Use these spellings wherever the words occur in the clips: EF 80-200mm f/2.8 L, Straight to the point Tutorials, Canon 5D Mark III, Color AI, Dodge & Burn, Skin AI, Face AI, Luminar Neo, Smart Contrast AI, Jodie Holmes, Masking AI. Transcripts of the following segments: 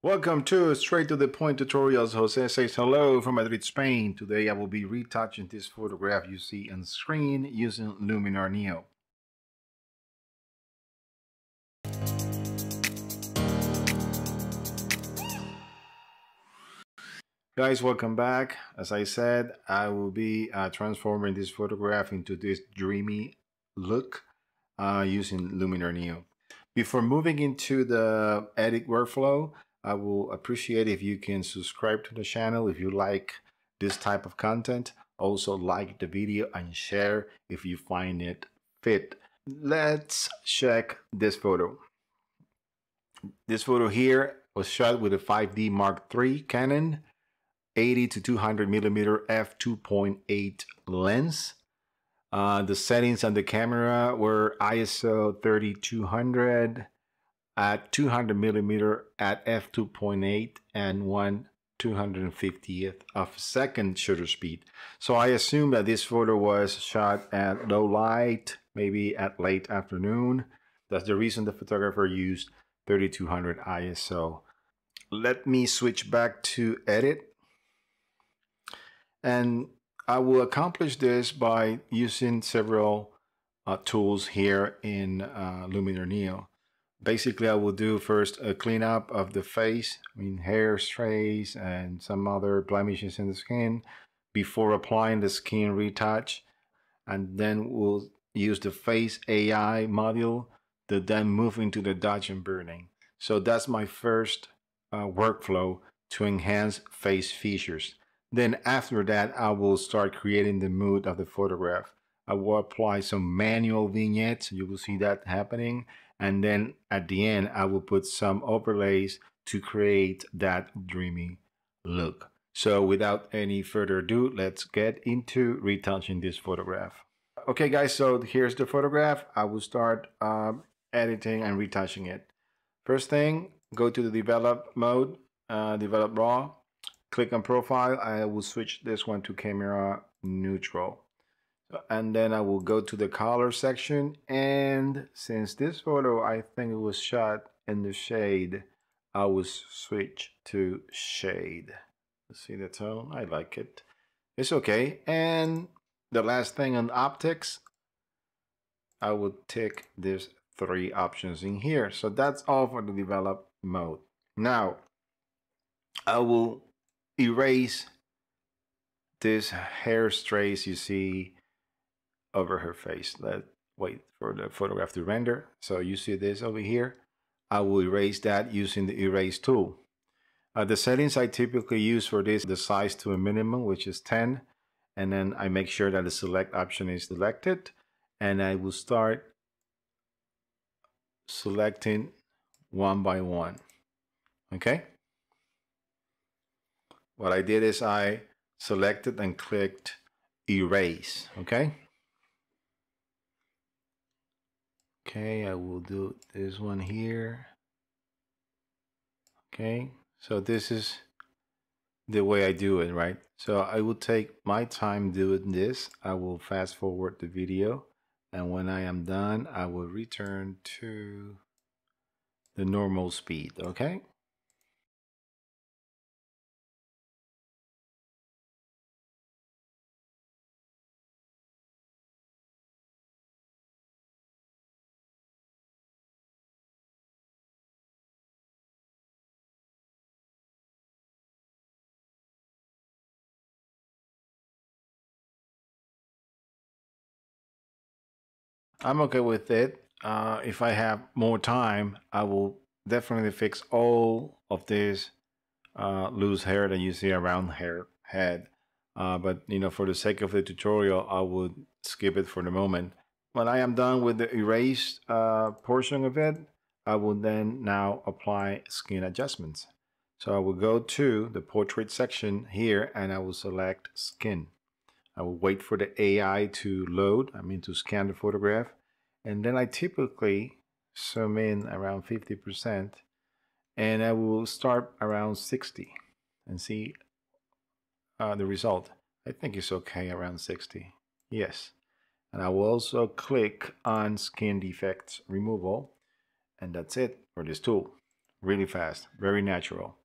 Welcome to Straight to the Point Tutorials. Jose says hello from Madrid, Spain. Today I will be retouching this photograph you see on screen using Luminar Neo. Guys, welcome back. As I said, I will be transforming this photograph into this dreamy look using Luminar Neo. Before moving into the edit workflow, I will appreciate if you can subscribe to the channel if you like this type of content. Also like the video and share if you find it fit. Let's check this photo. This photo here was shot with a 5D Mark III Canon 80-200mm f/2.8 lens. The settings on the camera were ISO 3200 at 200mm at f/2.8 and 1/250th of a second shutter speed. So I assume that this photo was shot at low light, maybe at late afternoon. That's the reason the photographer used 3200 ISO. Let me switch back to edit. And I will accomplish this by using several tools here in Luminar Neo. Basically, I will do first a cleanup of the face, I mean hair strays and some other blemishes in the skin before applying the skin retouch. And then we'll use the Face AI module to then move into the Dodge and Burning. So that's my first workflow to enhance face features. Then after that, I will start creating the mood of the photograph. I will apply some manual vignettes. You will see that happening. And then at the end, I will put some overlays to create that dreamy look. So without any further ado, let's get into retouching this photograph. Okay, guys, so here's the photograph. I will start editing and retouching it. First thing, go to the develop mode, develop raw. Click on profile. I will switch this one to camera neutral. And then I will go to the color section. And since this photo, I think it was shot in the shade, I will switch to shade. See the tone? I like it. It's okay. And the last thing on optics, I will tick these three options in here. So that's all for the develop mode. Now, I will erase this hair strays you see over her face. Let's wait for the photograph to render. So you see this over here. I will erase that using the erase tool. The settings I typically use for this, the size to a minimum, which is 10. And then I make sure that the select option is selected. And I will start selecting one by one. Okay. What I did is I selected and clicked erase, okay? Okay, I will do this one here. Okay, so this is the way I do it, right? So I will take my time doing this. I will fast forward the video. And when I am done, I will return to the normal speed, okay? I'm okay with it. If I have more time, I will definitely fix all of this loose hair that you see around her head. But you know, for the sake of the tutorial, I would skip it for the moment. When I am done with the erased portion of it, I will then now apply skin adjustments. So I will go to the portrait section here and I will select skin. I will wait for the AI to load, I mean to scan the photograph. And then I typically zoom in around 50% and I will start around 60 and see the result. I think it's okay around 60, yes. And I will also click on skin defects removal and that's it for this tool. really fast, very natural.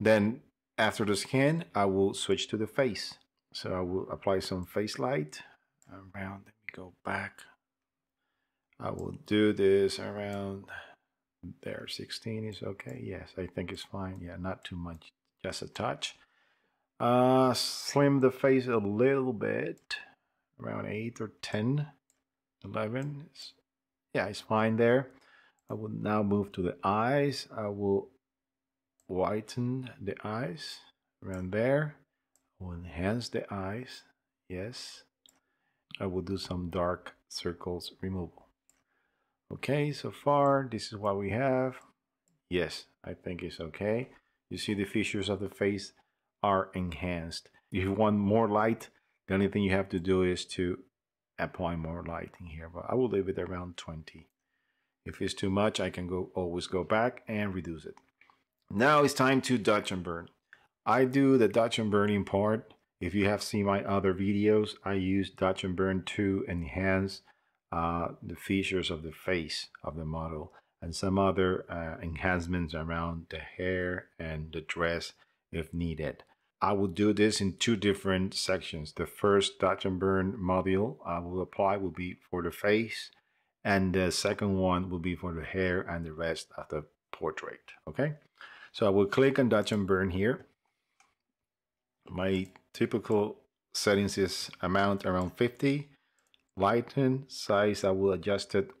Then after the skin, I will switch to the face. So I will apply some face light around, let me go back. I will do this around there, 16 is okay. Yes, I think it's fine. Yeah, not too much, just a touch. Slim the face a little bit, around 8 or 10, 11. Yeah, it's fine there. I will now move to the eyes. I will whiten the eyes around there. I will enhance the eyes. Yes. I will do some dark circles removal. Okay, so far this is what we have. Yes, I think it's okay. You see the features of the face are enhanced. If you want more light, the only thing you have to do is to apply more light in here, but I will leave it around 20. If it's too much, I can always go back and reduce it. Now it's time to Dodge and Burn. I do the Dodge and Burning part. If you have seen my other videos, I use Dodge and Burn to enhance the features of the face of the model and some other enhancements around the hair and the dress if needed. I will do this in two different sections. The first Dodge and Burn module I will apply will be for the face, and the second one will be for the hair and the rest of the portrait. Okay, so I will click on Dodge and Burn here. My typical settings is amount around 50, lighten, size I will adjust it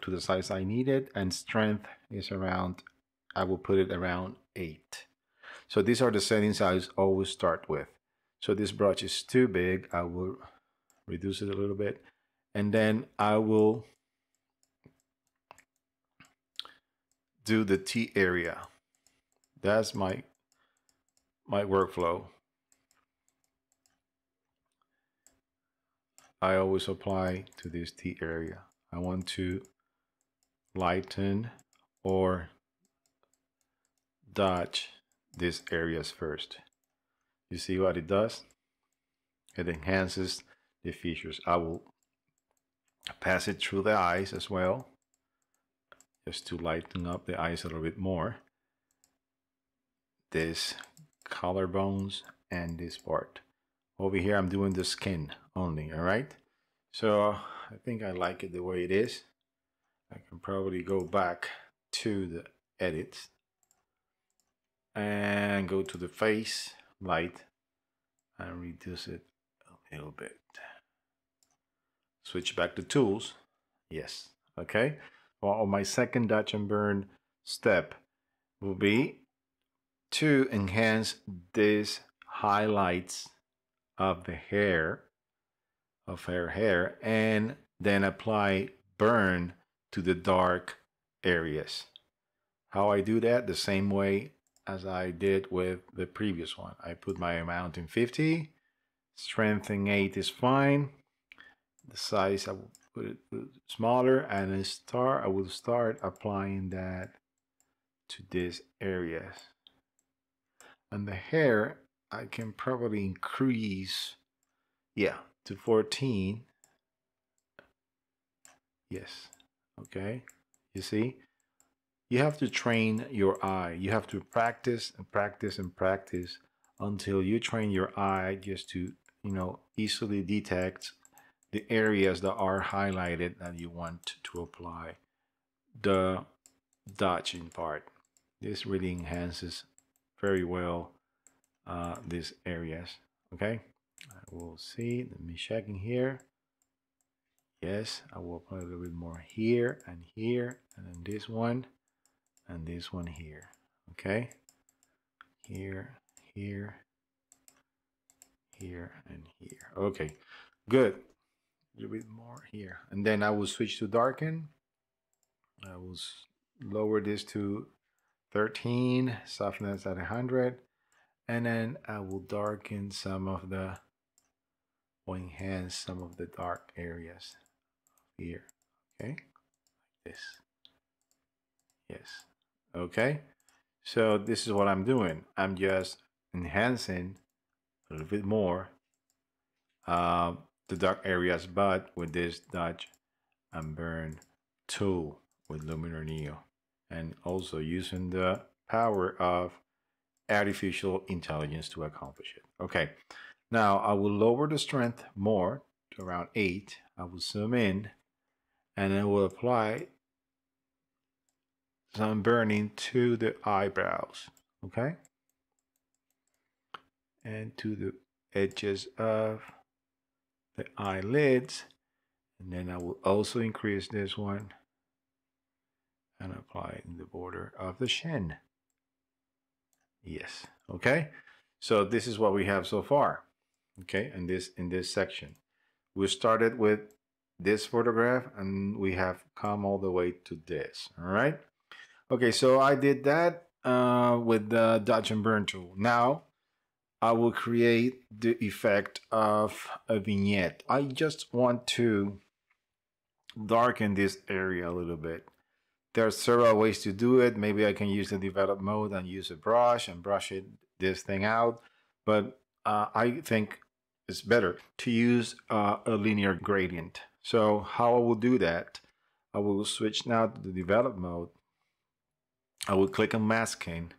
to the size I need it, and strength is around, I will put it around 8. So these are the settings I always start with. So this brush is too big, I will reduce it a little bit, and then I will do the T area. That's my workflow. I always apply to this T area. I want to lighten or dodge these areas first. You see what it does? It enhances the features. I will pass it through the eyes as well, just to lighten up the eyes a little bit more. This collarbones and this part. Over here I'm doing the skin only, alright? So I think I like it the way it is. I can probably go back to the edits and go to the face light and reduce it a little bit. Switch back to tools. Yes, okay. Well, my second Dodge and Burn step will be to enhance these highlights of the hair, of her hair, and then apply burn to the dark areas. How I do that? The same way as I did with the previous one. I put my amount in 50, strength in 8 is fine, the size I will put it smaller, and I will start applying that to these areas. And the hair I can probably increase, yeah, to 14. Yes, okay, you see? You have to train your eye. You have to practice and practice and practice until you train your eye just to, you know, easily detect the areas that are highlighted that you want to apply the dodging part. This really enhances very well these areas. Okay, I will see. Let me check in here. Yes, I will apply a little bit more here, and then this one. And this one here, okay? Here, here, here, and here. Okay, good. A little bit more here. And then I will switch to darken. I will lower this to 13, softness at 100. And then I will darken some of the, or enhance some of the dark areas here, okay? Like this. Yes. Okay, so this is what I'm doing. I'm just enhancing a little bit more the dark areas, but with this Dodge and Burn tool with Luminar Neo. and also using the power of artificial intelligence to accomplish it. Okay, now I will lower the strength more to around 8. I will zoom in and I will apply some burning to the eyebrows, okay, and to the edges of the eyelids, and then I will also increase this one and apply it in the border of the chin. Yes, okay, so this is what we have so far. Okay, and this in this section we started with this photograph and we have come all the way to this. All right, okay, so I did that with the Dodge and Burn tool. Now I will create the effect of a vignette. I just want to darken this area a little bit. There are several ways to do it. Maybe I can use the develop mode and use a brush and brush it, this thing out. But I think it's better to use a linear gradient. So how I will do that, I will switch now to the develop mode. I will click on masking,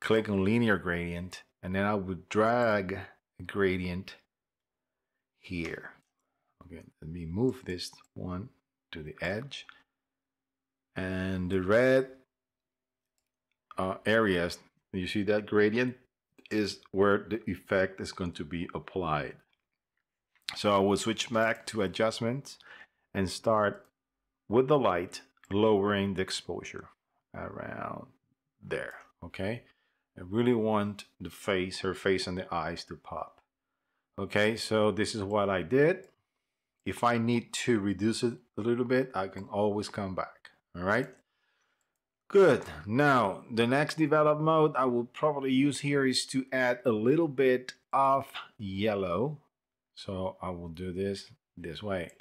click on linear gradient, and then I would drag a gradient here. Okay, let me move this one to the edge. And the red areas, you see that gradient is where the effect is going to be applied. So I will switch back to adjustments and start with the light, lowering the exposure around there, okay? I really want the face, her face and the eyes to pop. Okay, so this is what I did. If I need to reduce it a little bit, I can always come back. All right, good. Now, the next develop mode I will probably use here is to add a little bit of yellow. So I will do this way.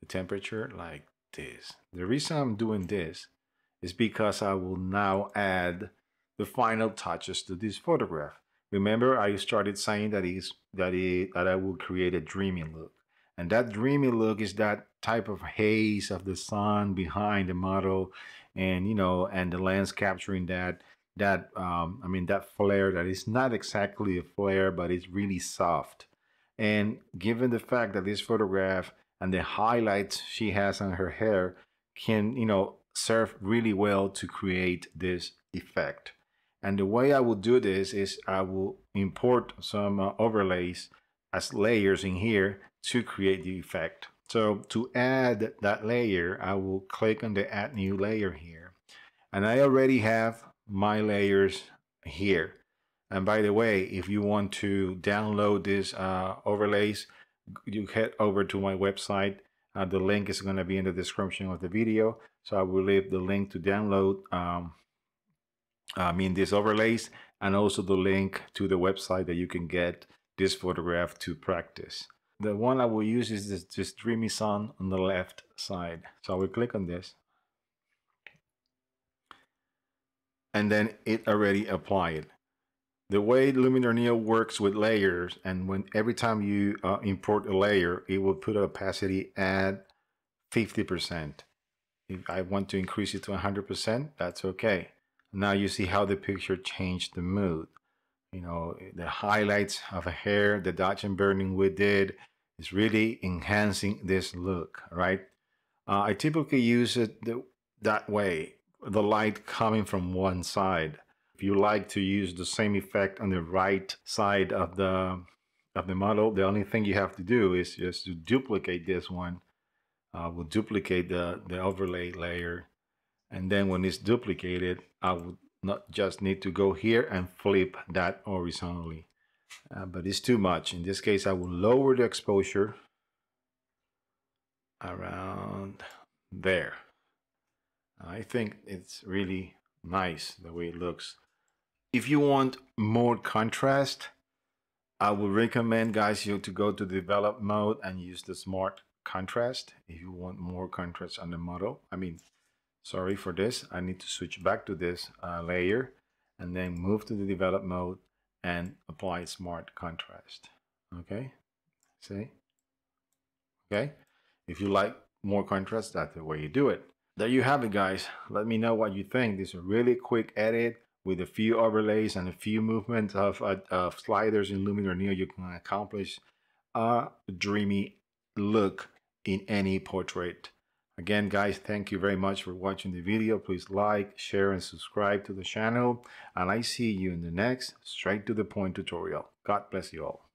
The temperature like this. The reason I'm doing this is because I will now add the final touches to this photograph. Remember, I started saying that I will create a dreamy look, and that dreamy look is that type of haze of the sun behind the model, and you know, and the lens capturing that I mean that flare that is not exactly a flare, but it's really soft. And given the fact that this photograph and the highlights she has on her hair can, you know, serve really well to create this effect. And the way I will do this is I will import some overlays as layers in here to create the effect. So to add that layer, I will click on the add new layer here. And I already have my layers here. And by the way, if you want to download these overlays, you head over to my website. The link is going to be in the description of the video. So I will leave the link to download these overlays, and also the link to the website that you can get this photograph to practice. The one I will use is this dreamy sun on the left side. So I will click on this. And then it already applied. The way Luminar Neo works with layers, and when every time you import a layer, it will put opacity at 50%. If I want to increase it to 100%, that's okay. Now you see how the picture changed the mood. You know, the highlights of her hair, the dodge and burning we did, is really enhancing this look, right? I typically use it that way, the light coming from one side. If you like to use the same effect on the right side of the model, the only thing you have to do is just to duplicate this one. We'll duplicate the overlay layer. And then when it's duplicated, I would not just need to go here and flip that horizontally, but it's too much. In this case, I will lower the exposure around there. I think it's really nice the way it looks. If you want more contrast, I would recommend, guys, you to go to develop mode and use the smart contrast. If you want more contrast on the model, sorry for this. I need to switch back to this layer and then move to the develop mode and apply smart contrast. Okay, see? Okay, if you like more contrast, that's the way you do it. There you have it, guys. Let me know what you think. This is a really quick edit with a few overlays and a few movements of sliders in Luminar Neo. You can accomplish a dreamy look in any portrait. Again, guys, thank you very much for watching the video. Please like, share, and subscribe to the channel. And I see you in the next Straight to the Point tutorial. God bless you all.